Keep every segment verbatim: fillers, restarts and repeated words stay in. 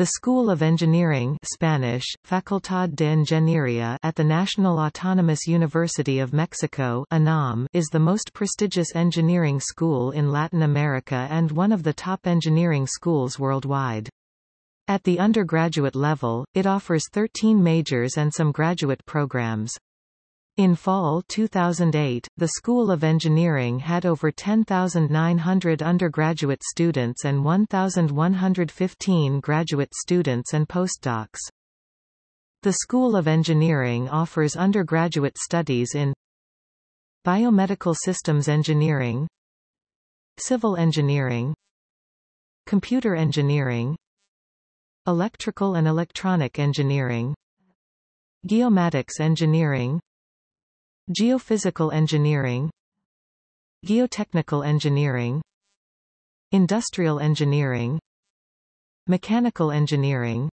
The School of Engineering (Spanish: Facultad de Ingeniería) at the National Autonomous University of Mexico (E N A M) is the most prestigious engineering school in Latin America and one of the top engineering schools worldwide. At the undergraduate level, it offers thirteen majors and some graduate programs. In fall two thousand eight, the School of Engineering had over ten thousand nine hundred undergraduate students and one thousand one hundred fifteen graduate students and postdocs. The School of Engineering offers undergraduate studies in biomedical systems engineering, civil engineering, computer engineering, electrical and electronic engineering, geomatics engineering, geophysical engineering, geotechnical engineering, industrial engineering, mechanical engineering,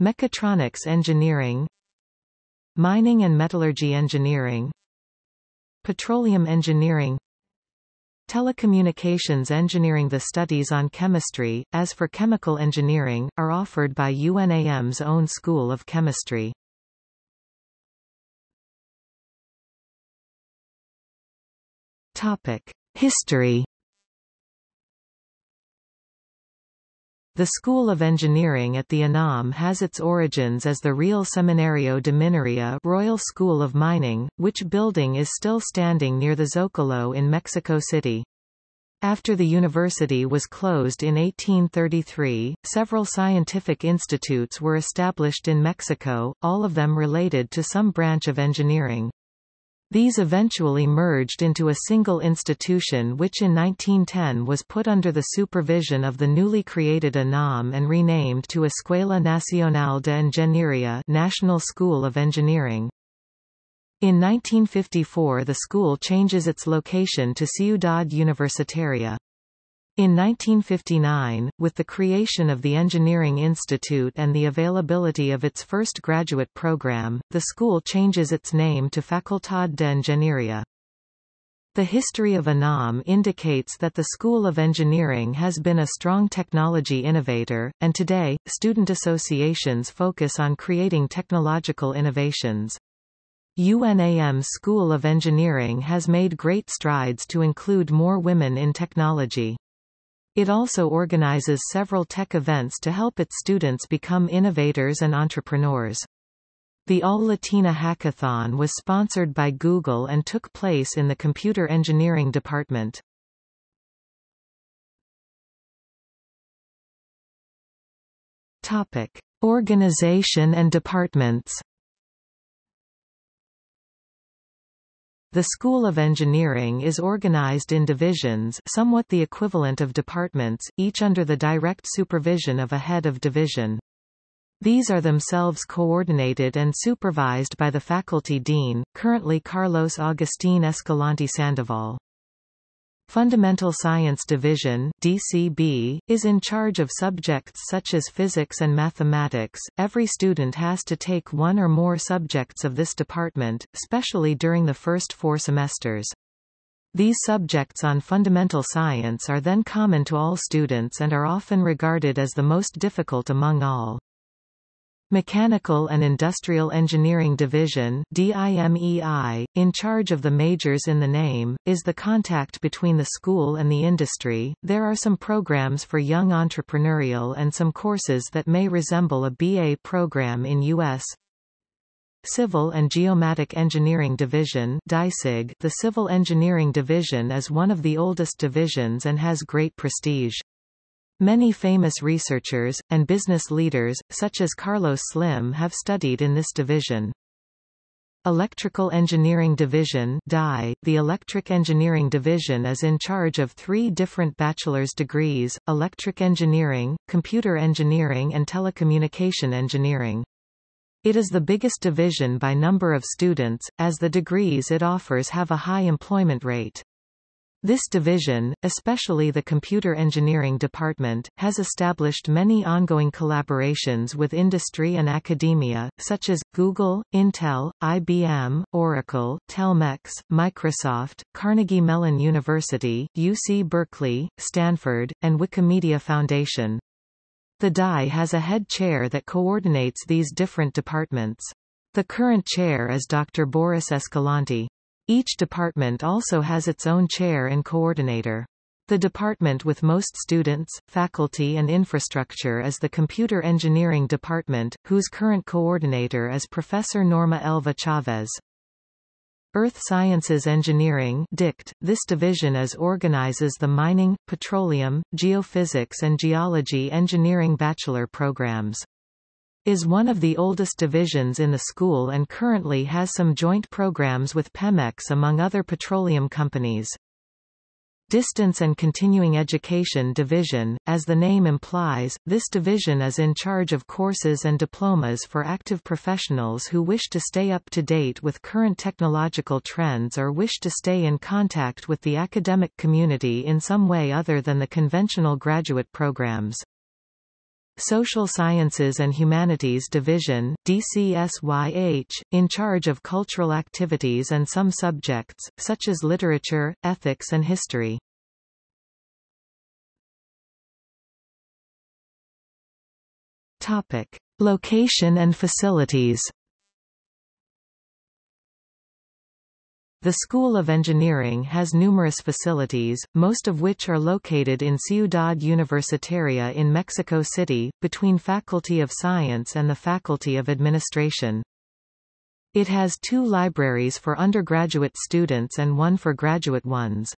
mechatronics engineering, mining and metallurgy engineering, petroleum engineering, telecommunications engineering. The studies on chemistry, as for chemical engineering, are offered by U N A M's own School of Chemistry. History. The School of Engineering at the E N A M has its origins as the Real Seminario de Minería, Royal School of Mining, which building is still standing near the Zócalo in Mexico City. After the university was closed in eighteen thirty-three, several scientific institutes were established in Mexico, all of them related to some branch of engineering. These eventually merged into a single institution which in nineteen ten was put under the supervision of the newly created E N A M and renamed to Escuela Nacional de Ingeniería, National School of Engineering. In nineteen fifty-four the school changes its location to Ciudad Universitaria. In nineteen fifty-nine, with the creation of the Engineering Institute and the availability of its first graduate program, the school changes its name to Facultad de Ingeniería. The history of E N A M indicates that the School of Engineering has been a strong technology innovator, and today, student associations focus on creating technological innovations. U N A M's School of Engineering has made great strides to include more women in technology. It also organizes several tech events to help its students become innovators and entrepreneurs. The All-Latina Hackathon was sponsored by Google and took place in the Computer Engineering Department. Topic: Organization and departments. The School of Engineering is organized in divisions, somewhat the equivalent of departments, each under the direct supervision of a head of division. These are themselves coordinated and supervised by the faculty dean, currently Carlos Augustin Escalante Sandoval. Fundamental Science Division (D C B) is in charge of subjects such as physics and mathematics. Every student has to take one or more subjects of this department, especially during the first four semesters. These subjects on fundamental science are then common to all students and are often regarded as the most difficult among all. Mechanical and Industrial Engineering Division (D I M E I), in charge of the majors in the name, is the contact between the school and the industry. There are some programs for young entrepreneurial and some courses that may resemble a B A program in U S Civil and Geomatic Engineering Division (D I C I G). The Civil Engineering Division is one of the oldest divisions and has great prestige. Many famous researchers, and business leaders, such as Carlos Slim, have studied in this division. Electrical Engineering Division (D I). The Electric Engineering Division is in charge of three different bachelor's degrees, electric engineering, computer engineering and telecommunication engineering. It is the biggest division by number of students, as the degrees it offers have a high employment rate. This division, especially the Computer Engineering Department, has established many ongoing collaborations with industry and academia, such as Google, Intel, I B M, Oracle, Telmex, Microsoft, Carnegie Mellon University, U C Berkeley, Stanford, and Wikimedia Foundation. The D I has a head chair that coordinates these different departments. The current chair is Doctor Boris Escalante. Each department also has its own chair and coordinator. The department with most students, faculty and infrastructure is the Computer Engineering Department, whose current coordinator is Professor Norma Elva Chavez. Earth Sciences Engineering (D I C T). This division is organizes the mining, petroleum, geophysics and geology engineering bachelor programs. Is one of the oldest divisions in the school and currently has some joint programs with Pemex among other petroleum companies. Distance and Continuing Education Division, as the name implies, this division is in charge of courses and diplomas for active professionals who wish to stay up to date with current technological trends or wish to stay in contact with the academic community in some way other than the conventional graduate programs. Social Sciences and Humanities Division, D C S Y H, in charge of cultural activities and some subjects, such as literature, ethics and history. Topic. Location and facilities. The School of Engineering has numerous facilities, most of which are located in Ciudad Universitaria in Mexico City, between Faculty of Science and the Faculty of Administration. It has two libraries for undergraduate students and one for graduate ones.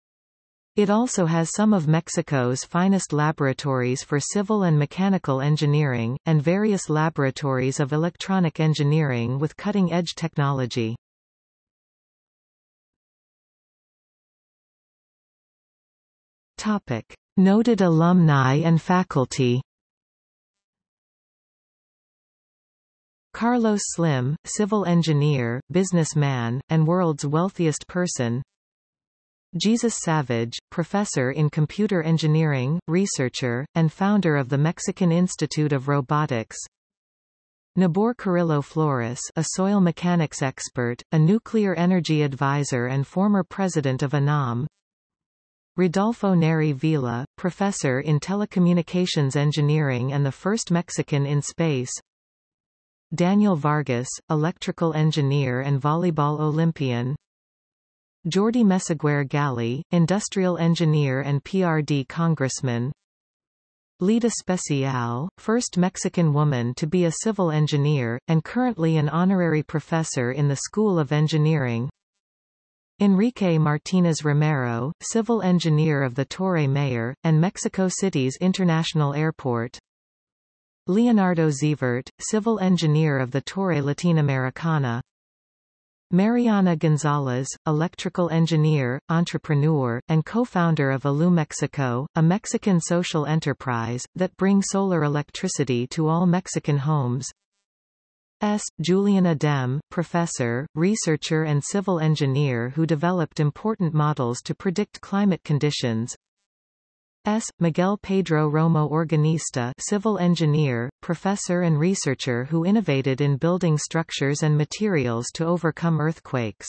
It also has some of Mexico's finest laboratories for civil and mechanical engineering, and various laboratories of electronic engineering with cutting-edge technology. Topic. Noted alumni and faculty. Carlos Slim, civil engineer, businessman, and world's wealthiest person. Jesus Savage, professor in computer engineering, researcher, and founder of the Mexican Institute of Robotics. Nabor Carrillo Flores, a soil mechanics expert, a nuclear energy advisor and former president of ENAM. Rodolfo Neri Vila, professor in telecommunications engineering and the first Mexican in space. Daniel Vargas, electrical engineer and volleyball Olympian. Jordi Meseguer-Galli, industrial engineer and P R D congressman. Lida Special, first Mexican woman to be a civil engineer, and currently an honorary professor in the School of Engineering. Enrique Martinez Romero, civil engineer of the Torre Mayor, and Mexico City's International Airport. Leonardo Zivert, civil engineer of the Torre Latinoamericana. Mariana Gonzalez, electrical engineer, entrepreneur, and co-founder of Alumexico, a Mexican social enterprise that brings solar electricity to all Mexican homes. S. Julian Adem, professor, researcher and civil engineer who developed important models to predict climate conditions. S. Miguel Pedro Romo Organista, civil engineer, professor and researcher who innovated in building structures and materials to overcome earthquakes.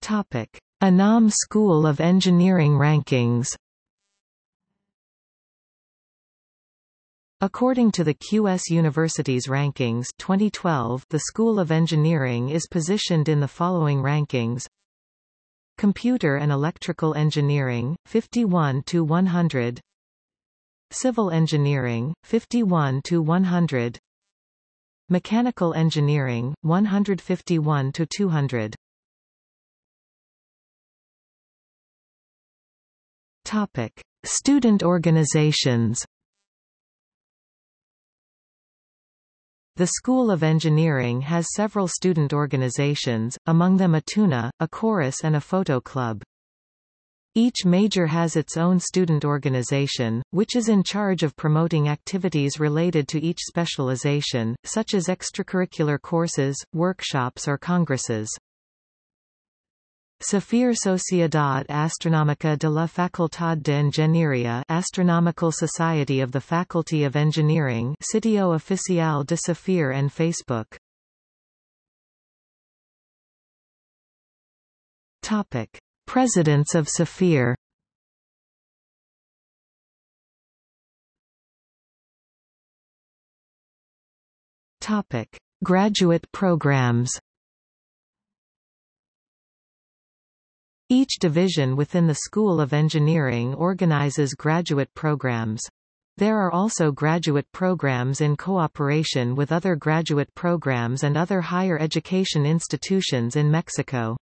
Topic. ENAM School of Engineering rankings. According to the Q S Universities Rankings twenty twelve, the School of Engineering is positioned in the following rankings. Computer and Electrical Engineering, fifty-one to one hundred. Civil Engineering, fifty-one to one hundred. Mechanical Engineering, one hundred fifty-one to two hundred. Topic: Student organizations. The School of Engineering has several student organizations, among them a tuna, a chorus and a photo club. Each major has its own student organization, which is in charge of promoting activities related to each specialization, such as extracurricular courses, workshops or congresses. SAFIR Sociedad Astronómica de la Facultad de Ingeniería, Astronomical Society of the Faculty of Engineering, Sitio Oficial de SAFIR and Facebook. Topic: Presidents of SAFIR. Topic: Graduate programs. Each division within the School of Engineering organizes graduate programs. There are also graduate programs in cooperation with other graduate programs and other higher education institutions in Mexico.